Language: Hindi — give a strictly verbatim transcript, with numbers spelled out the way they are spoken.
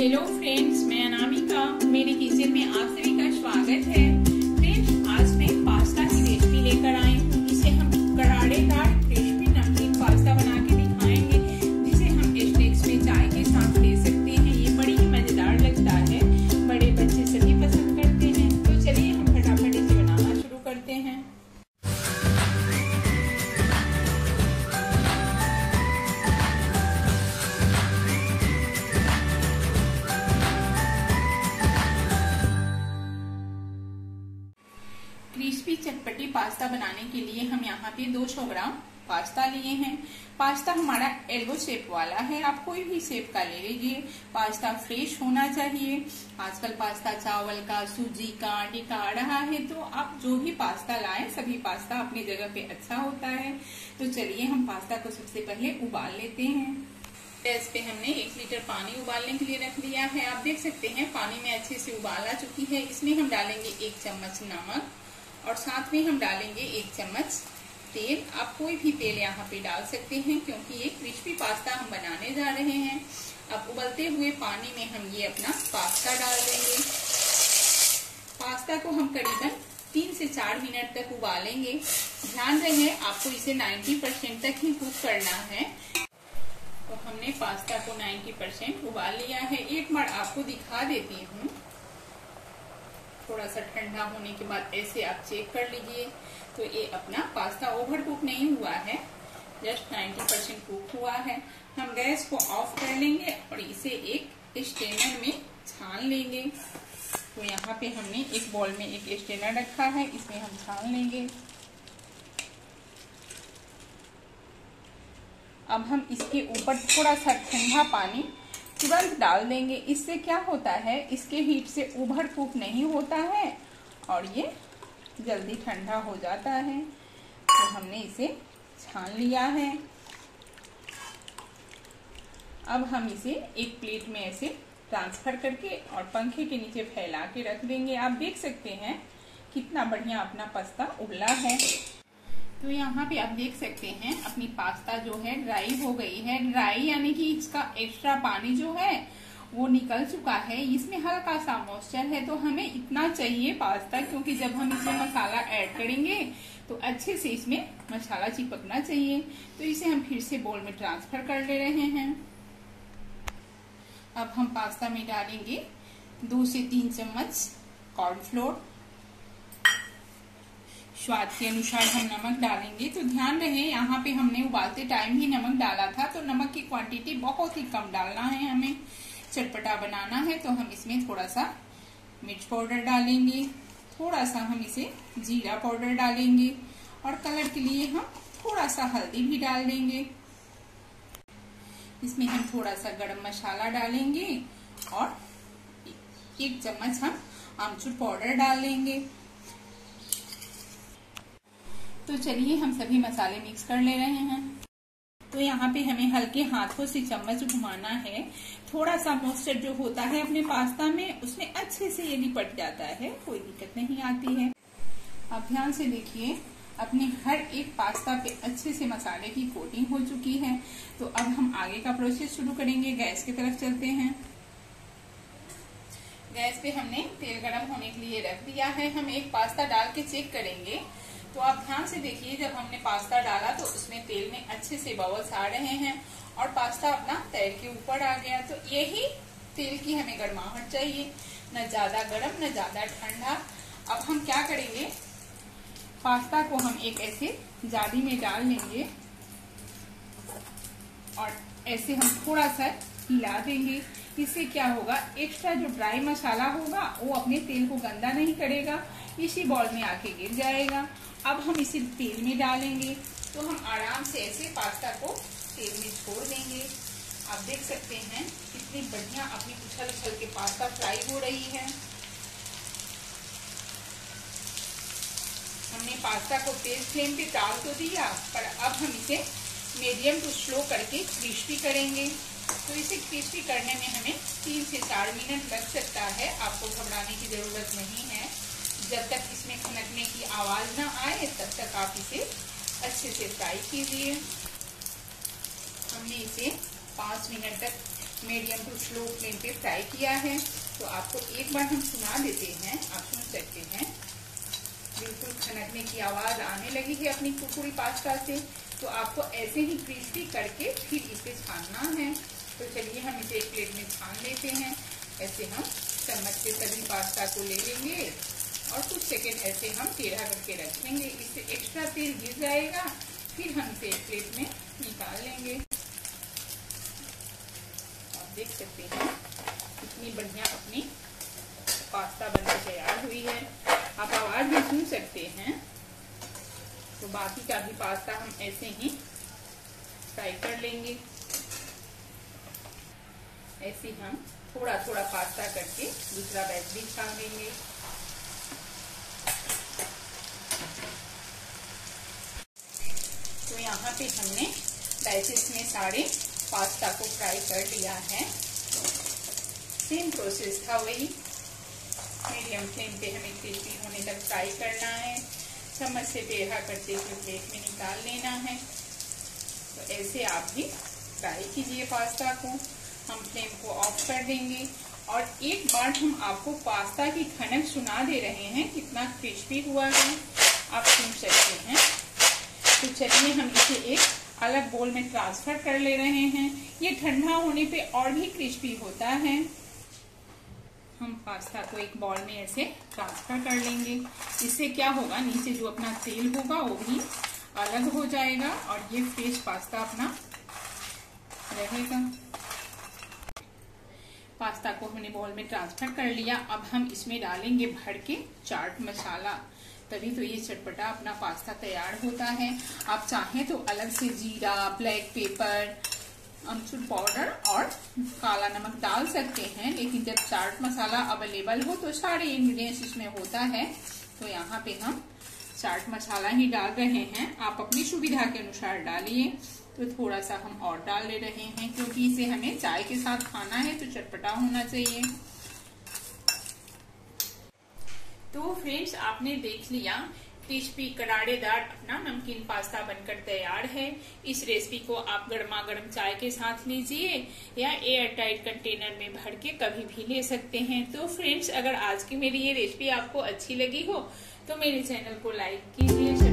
हेलो फ्रेंड्स, मैं अनामिका, मेरे किचन में आप सभी का स्वागत है। फ्रेंड्स, आज मैं पास्ता की रेसिपी लेकर आई हूँ। इसे हम गरारेदार क्रिस्पी नमकीन पास्ता बना के दिखाएंगे, जिसे हम स्नैक्स में चाय के साथ ले सकते हैं। ये बड़ी ही मज़ेदार लगता है, बड़े बच्चे सभी पसंद करते हैं। तो चलिए हम फटाफट इसे बनाना शुरू करते हैं। क्रिस्पी चटपटी पास्ता बनाने के लिए हम यहाँ पे दो सौ ग्राम पास्ता लिए हैं। पास्ता हमारा एल्बो शेप वाला है, आप कोई भी शेप का ले लीजिए। पास्ता फ्रेश होना चाहिए। आजकल पास्ता चावल का, सूजी का, आटे का आ रहा है, तो आप जो भी पास्ता लाएं, सभी पास्ता अपनी जगह पे अच्छा होता है। तो चलिए हम पास्ता को सबसे पहले उबाल लेते हैं। गैस पे हमने एक लीटर पानी उबालने के लिए रख दिया है। आप देख सकते हैं पानी में अच्छे से उबाल आ चुकी है। इसमें हम डालेंगे एक चम्मच नमक और साथ में हम डालेंगे एक चम्मच तेल। आप कोई भी तेल यहाँ पे डाल सकते हैं, क्योंकि ये क्रिस्पी पास्ता हम बनाने जा रहे हैं। अब उबलते हुए पानी में हम ये अपना पास्ता डाल देंगे। पास्ता को हम करीबन तीन से चार मिनट तक उबालेंगे। ध्यान रहे, आपको इसे नब्बे परसेंट तक ही कुक करना है। तो हमने पास्ता को नब्बे परसेंट उबाल लिया है। एक बार आपको दिखा देती हूँ। थोड़ा सा ठंडा होने के बाद ऐसे आप चेक कर लीजिए। तो ये अपना पास्ता ओवर कुक नहीं हुआ है, जस्ट नब्बे परसेंट कुक हुआ है। हम गैस को ऑफ कर लेंगे और इसे एक स्ट्रेनर में छान लेंगे। तो यहाँ पे हमने एक बॉल में एक स्ट्रेनर रखा है, इसमें हम छान लेंगे। अब हम इसके ऊपर थोड़ा सा ठंडा पानी तुरंत डाल देंगे। इससे क्या होता है, इसके हीट से उभर कुक नहीं होता है और ये जल्दी ठंडा हो जाता है। तो हमने इसे छान लिया है। अब हम इसे एक प्लेट में ऐसे ट्रांसफर करके और पंखे के नीचे फैला के रख देंगे। आप देख सकते हैं कितना बढ़िया अपना पास्ता उबला है। तो यहाँ पे आप देख सकते हैं अपनी पास्ता जो है ड्राई हो गई है। ड्राई यानी कि इसका एक्स्ट्रा पानी जो है वो निकल चुका है। इसमें हल्का सा मॉइस्चर है, तो हमें इतना चाहिए पास्ता, क्योंकि जब हम इसमें मसाला ऐड करेंगे तो अच्छे से इसमें मसाला चिपकना चाहिए। तो इसे हम फिर से बोल में ट्रांसफर कर ले रहे हैं। अब हम पास्ता में डालेंगे दो से तीन चम्मच कॉर्नफ्लोर। स्वाद के अनुसार हम नमक डालेंगे। तो ध्यान रहे, यहाँ पे हमने उबालते टाइम ही नमक डाला था, तो नमक की क्वांटिटी बहुत ही कम डालना है। हमें चटपटा बनाना है, तो हम इसमें थोड़ा सा मिर्च पाउडर डालेंगे, थोड़ा सा हम इसे जीरा पाउडर डालेंगे और कलर के लिए हम थोड़ा सा हल्दी भी डाल देंगे। इसमें हम थोड़ा सा गरम मसाला डालेंगे और एक चम्मच हम आमचूर पाउडर डाल देंगे। तो चलिए हम सभी मसाले मिक्स कर ले रहे हैं। तो यहाँ पे हमें हल्के हाथों से चम्मच घुमाना है। थोड़ा सा मॉइस्चर जो होता है अपने पास्ता में, उसमें अच्छे से ये निपट जाता है, कोई दिक्कत नहीं आती है। अब ध्यान से देखिए, अपने हर एक पास्ता पे अच्छे से मसाले की कोटिंग हो चुकी है। तो अब हम आगे का प्रोसेस शुरू करेंगे। गैस की तरफ चलते हैं। गैस पे हमने तेल गर्म होने के लिए रख दिया है। हम एक पास्ता डाल के चेक करेंगे। तो आप ध्यान से देखिए, जब हमने पास्ता डाला तो उसमें तेल में अच्छे से बबल्स आ रहे हैं और पास्ता अपना तैर के ऊपर आ गया। तो यही तेल की हमें गर्माहट चाहिए, न ज्यादा गर्म न ज्यादा ठंडा। अब हम क्या करेंगे, पास्ता को हम एक ऐसे जाली में डाल लेंगे और ऐसे हम थोड़ा सा हिला देंगे। इससे क्या होगा, एक्स्ट्रा जो ड्राई मसाला होगा वो अपने तेल को गंदा नहीं करेगा, इसी बॉल में आके गिर जाएगा। अब हम इसे तेल में डालेंगे, तो हम आराम से ऐसे पास्ता को तेल में छोड़ देंगे। आप देख सकते हैं कितनी बढ़िया अपनी उछल उछल के पास्ता फ्राई हो रही है। हमने पास्ता को तेज फ्लेम पे डाल तो दिया, पर अब हम इसे मीडियम टू स्लो करके क्रिस्पी करेंगे। तो इसे क्रिस्पी करने में हमें तीन से चार मिनट लग सकता है। आपको घबराने की जरूरत नहीं है। जब तक इसमें खनकने की आवाज़ ना आए, तब तक आप इसे अच्छे से फ्राई कीजिए। हमने इसे पाँच मिनट तक मीडियम टू स्लो फ्लेम पे फ्राई किया है। तो आपको एक बार हम सुना देते हैं, आप सुन सकते हैं बिल्कुल खनकने की आवाज़ आने लगी है अपनी कुरकुरी पास्ता से। तो आपको ऐसे ही क्रिस्पी करके फिर इसे छानना है। तो चलिए हम इसे एक प्लेट में छान लेते हैं। ऐसे हम चम्मच से सभी पास्ता को ले लेंगे और कुछ सेकेंड ऐसे हम टेढ़ा करके रख लेंगे। इससे एक्स्ट्रा तेल गिर जाएगा। फिर हम इसे एक प्लेट में निकाल लेंगे। आप देख सकते हैं कितनी बढ़िया अपनी पास्ता बनकर तैयार हुई है। आप आवाज़ भी सुन सकते हैं। तो बाकी का भी पास्ता हम ऐसे ही फ्राई कर लेंगे। ऐसे हम थोड़ा थोड़ा पास्ता करके दूसरा बैच भी छान लेंगे। तो यहाँ पे हमने बैचेस में सारे पास्ता को फ्राई कर लिया है। सेम प्रोसेस था वही। मीडियम फ्लेम पे हमें क्रिस्पी होने तक फ्राई करना है। चम्मच से टेढ़ा करते हुए प्लेट में निकाल लेना है। तो ऐसे आप भी फ्राई कीजिए पास्ता को। हम फ्लेम को ऑफ कर देंगे और एक बार हम आपको पास्ता की खनक सुना दे रहे हैं, कितना क्रिस्पी हुआ है आप सुन सकते हैं। तो चलिए हम इसे एक अलग बोल में ट्रांसफर कर ले रहे हैं। ये ठंडा होने पे और भी क्रिस्पी होता है। हम पास्ता को एक बॉल में ऐसे ट्रांसफर कर लेंगे। इससे क्या होगा, नीचे जो अपना तेल होगा वो भी अलग हो जाएगा और ये फ्रेश पास्ता अपना रहेगा। पास्ता को हमने बॉल में ट्रांसफर कर लिया। अब हम इसमें डालेंगे भर के चाट मसाला, तभी तो ये चटपटा अपना पास्ता तैयार होता है। आप चाहें तो अलग से जीरा, ब्लैक पेपर, अमचूर पाउडर और काला नमक डाल सकते हैं, लेकिन जब चाट मसाला अवेलेबल हो तो सारे इंग्रेडिएंट्स इसमें होता है। तो यहाँ पे हम चाट मसाला ही डाल रहे हैं। आप अपनी सुविधा के अनुसार डालिए। तो थोड़ा सा हम और डाल ले रहे हैं क्योंकि इसे हमें चाय के साथ खाना है तो चटपटा होना चाहिए। तो फ्रेंड्स, आपने देख लिया क्रिस्पी करारेदार अपना नमकीन पास्ता बनकर तैयार है। इस रेसिपी को आप गर्मा गर्म चाय के साथ लीजिए या एयर टाइट कंटेनर में भर के कभी भी ले सकते हैं। तो फ्रेंड्स, अगर आज की मेरी ये रेसिपी आपको अच्छी लगी हो तो मेरे चैनल को लाइक कीजिए।